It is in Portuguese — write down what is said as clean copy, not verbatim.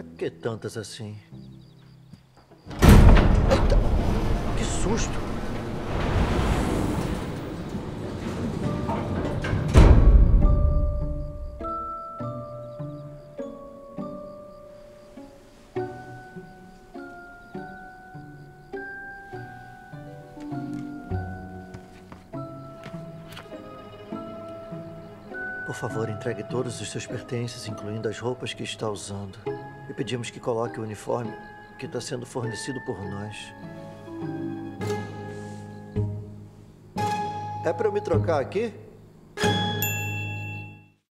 Pra que tantas assim? Eita! Que susto! Por favor, entregue todos os seus pertences, incluindo as roupas que está usando. E pedimos que coloque o uniforme que está sendo fornecido por nós. É para eu me trocar aqui?